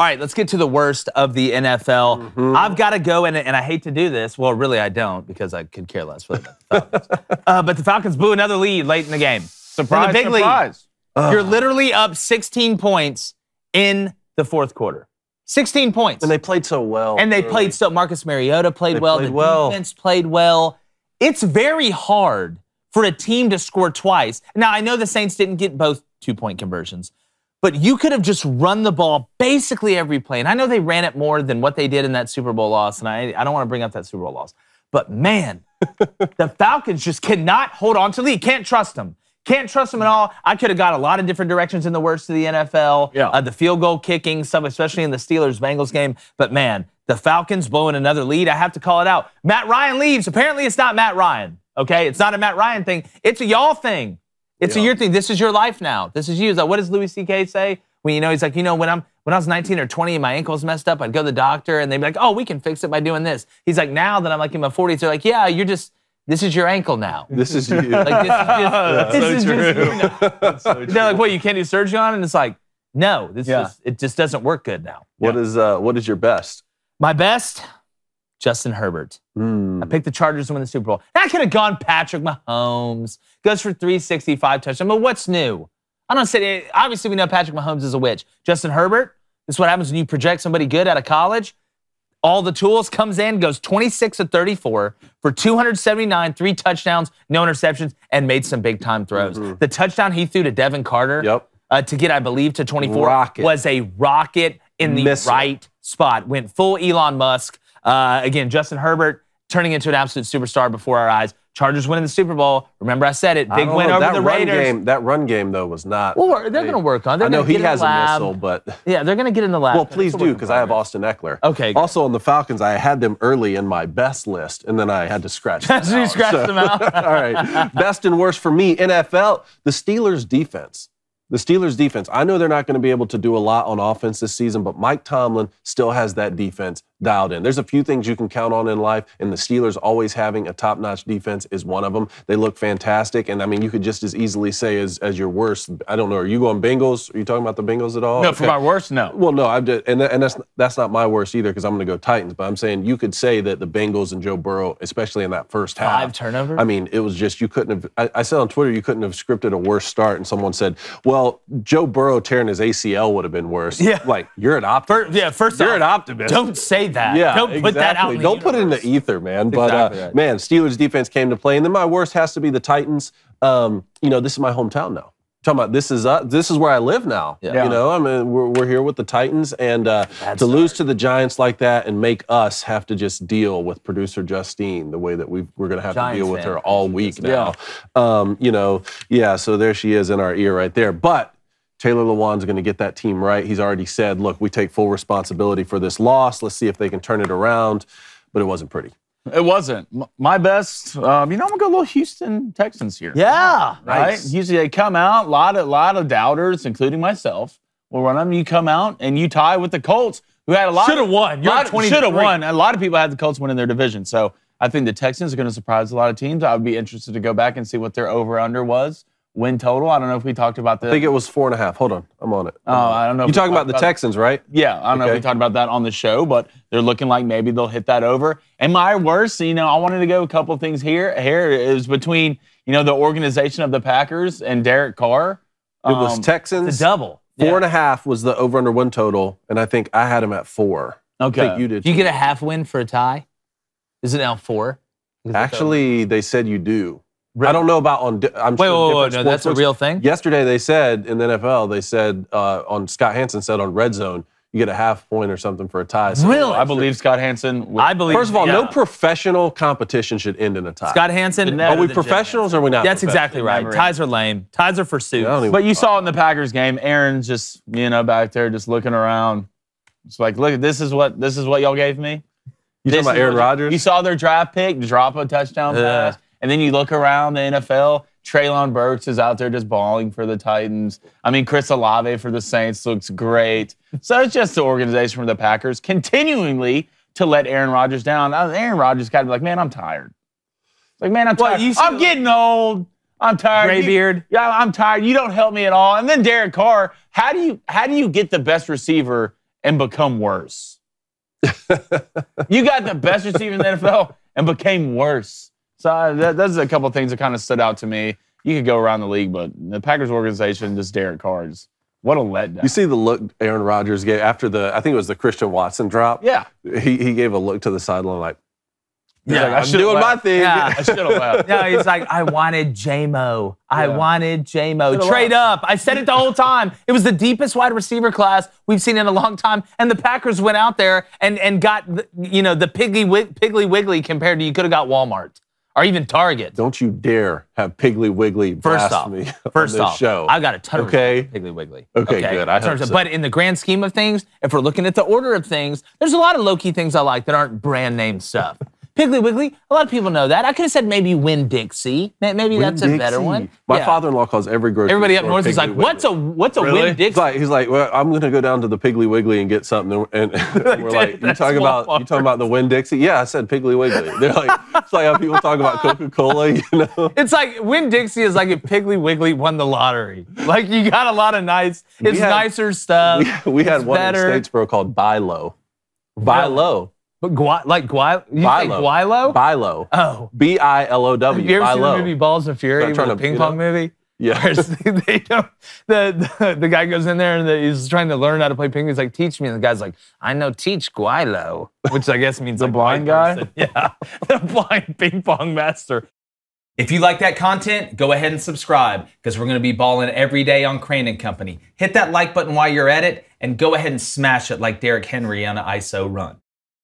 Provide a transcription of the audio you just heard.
All right, let's get to the worst of the NFL. Mm-hmm. I've got to go, and I hate to do this. Well, really, I don't, because I could care less about the Falcons. But the Falcons blew another lead late in the game. Surprise, the surprise. You're literally up 16 points in the fourth quarter. 16 points. And they played so well. And they played so – Marcus Mariota played well. The defense played well. It's very hard for a team to score twice. Now, I know the Saints didn't get both two-point conversions, but you could have just run the ball basically every play. And I know they ran it more than what they did in that Super Bowl loss, and I don't want to bring up that Super Bowl loss. But, man, the Falcons just cannot hold on to the lead. Can't trust them. Can't trust them at all. I could have got a lot of different directions in the worst of the NFL. Yeah. The field goal kicking, some, especially in the Steelers-Bengals game. But, man, the Falcons blowing another lead. I have to call it out. Matt Ryan leaves. Apparently it's not Matt Ryan, okay? It's not a Matt Ryan thing. It's a y'all thing. It's a your thing. This is your life now. This is you. It's like, what does Louis C.K. say? When you know, he's like, you know, when I was 19 or 20 and my ankle's messed up, I'd go to the doctor and they'd be like, oh, we can fix it by doing this. He's like, now that I'm like in my 40s, they're like, yeah, you're just, this is your ankle now. This is you. Like, this is just you now. That's so true. They're like, what, you can't do surgery on? And it's like, no, this just, it just doesn't work good now. What is your best? My best? Justin Herbert. I picked the Chargers to win the Super Bowl. I could have gone Patrick Mahomes. Goes for 365 touchdowns. But what's new? I'm not saying, obviously we know Patrick Mahomes is a witch. Justin Herbert, this is what happens when you project somebody good out of college. All the tools, comes in, goes 26 of 34 for 279, 3 touchdowns, no interceptions, and made some big-time throws. The touchdown he threw to Devin Carter to get, I believe, to 24 was a rocket in the right spot. Went full Elon Musk. Again, Justin Herbert turning into an absolute superstar before our eyes. Chargers winning the Super Bowl. Remember, I said it. Big win over the Raiders. That run game, though, was not. Well, they're going to work on it. I know he has a missile, but. Yeah, they're going to get in the lab. Well, please do, because I have Austin Eckler. Okay. Also, on the Falcons, I had them early in my best list, and then I had to scratch them out. So you scratched them out. All right. Best and worst for me, NFL, the Steelers' defense. The Steelers' defense, I know they're not going to be able to do a lot on offense this season, but Mike Tomlin still has that defense dialed in. There's a few things you can count on in life, and the Steelers always having a top-notch defense is one of them. They look fantastic, and, I mean, you could just as easily say as your worst. I don't know. Are you going Bengals? Are you talking about the Bengals at all? No, for my worst, no. Well, no, that's not my worst either because I'm going to go Titans, but I'm saying you could say that the Bengals and Joe Burrow, especially in that first half. 5 turnovers? I mean, it was just you couldn't have – I said on Twitter you couldn't have scripted a worse start, and someone said, well, Joe Burrow tearing his ACL would have been worse. Yeah. Like, you're an optimist. You're an optimist. Don't say that. Yeah, don't put that out in the universe. Don't put it in the ether, man. But, right. Man, Steelers defense came to play. And then my worst has to be the Titans. You know, this is my hometown now. I'm talking about this is where I live now. Yeah. You know, I mean, we're here with the Titans, and to lose to the Giants like that and make us have to just deal with producer Justine the way that we're going to have to deal with her all week now. Yeah. You know, so there she is in our ear right there. But Taylor Lewan's going to get that team right. He's already said, look, we take full responsibility for this loss. Let's see if they can turn it around. But it wasn't pretty. It wasn't. My best, you know, I'm going to go a little Houston Texans here. Yeah. Right? Nice. Usually they come out, a lot of doubters, including myself, will run them. You come out and you tie with the Colts, who had a lot. Should have won. Should have won. A lot of people had the Colts winning their division. So I think the Texans are going to surprise a lot of teams. I would be interested to go back and see what their over-under was. Win total. I don't know if we talked about that. I think it was 4.5. Hold on. I'm on it. Oh, I don't know. You're talking about the Texans, right? Yeah. I don't know if we talked about that on the show, but they're looking like maybe they'll hit that over. And my worst, you know, I wanted to go a couple of things here. Here is between, you know, the organization of the Packers and Derek Carr. It was Texans. The double. 4.5 was the over-under win total, and I think I had him at 4. Okay. I think you did. Do you get a half win for a tie? Is it now 4? Actually, they said you do. Really? I don't know about on. Wait, that's a real thing. Yesterday they said in the NFL, they said on Scott Hansen said on Red Zone, you get a half point or something for a tie. So really, I believe Scott Hansen. I believe. First of all, no professional competition should end in a tie. Scott Hansen. Are we professionals or are we not? That's exactly right. Ties are lame. Ties are for suits. But you saw in the Packers game, Aaron just back there just looking around. It's like, look, this is what y'all gave me. You talking about Aaron Rodgers? You saw their draft pick drop a touchdown pass. And then you look around the NFL, Traylon Burks is out there just balling for the Titans. I mean, Chris Olave for the Saints looks great. So it's just the organization from the Packers continually to let Aaron Rodgers down. Aaron Rodgers got to be like, man, I'm tired. Like, man, I'm tired. I'm getting old. I'm tired. Gray beard. Yeah, I'm tired. You don't help me at all. And then Derek Carr, how do you get the best receiver and become worse. You got the best receiver in the NFL and became worse. So that's a couple of things that kind of stood out to me. You could go around the league, but the Packers organization, just Derek Carr, what a letdown. You see the look Aaron Rodgers gave after the, I think it was the Christian Watson drop. Yeah. He gave a look to the sideline like, yeah, like, I'm doing my thing. Yeah. I should have left. No, he's like, I wanted J-Mo. I wanted J-Mo. Trade up. I said it the whole time. It was the deepest wide receiver class we've seen in a long time, and the Packers went out there and got, you know, the Piggly Wiggly compared to you could have got Walmart or even Target. Don't you dare have Piggly Wiggly blasphemy on this show. I've got a ton of Piggly Wiggly. Okay, good. But in the grand scheme of things, if we're looking at the order of things, there's a lot of low-key things I like that aren't brand name stuff. Piggly Wiggly, a lot of people know that. I could have said maybe Winn-Dixie. Maybe that's a better one. My father-in-law calls every grocery store. Everybody up north is like, what's a Winn-Dixie? He's like, well, I'm going to go down to the Piggly Wiggly and get something. And we're like, you talking about the Winn-Dixie? Yeah, I said Piggly Wiggly. They're like, it's like how people talk about Coca-Cola, you know? It's like Winn-Dixie is like if Piggly Wiggly won the lottery. Like you got a lot of nicer stuff. We had one in Statesboro called Bi-Lo. Bi-Lo. But Bi-Lo? Bi-Lo. Oh. B-I-L-O-W. Have you ever seen the movie Balls of Fury, the ping pong movie? Yeah. The guy goes in there and he's trying to learn how to play ping pong. He's like, teach me. And the guy's like, I know teach Guilo, which I guess means the blind guy. Yeah. The blind ping pong master. If you like that content, go ahead and subscribe because we're going to be balling every day on Crane & Company. Hit that like button while you're at it and go ahead and smash it like Derek Henry on an ISO run.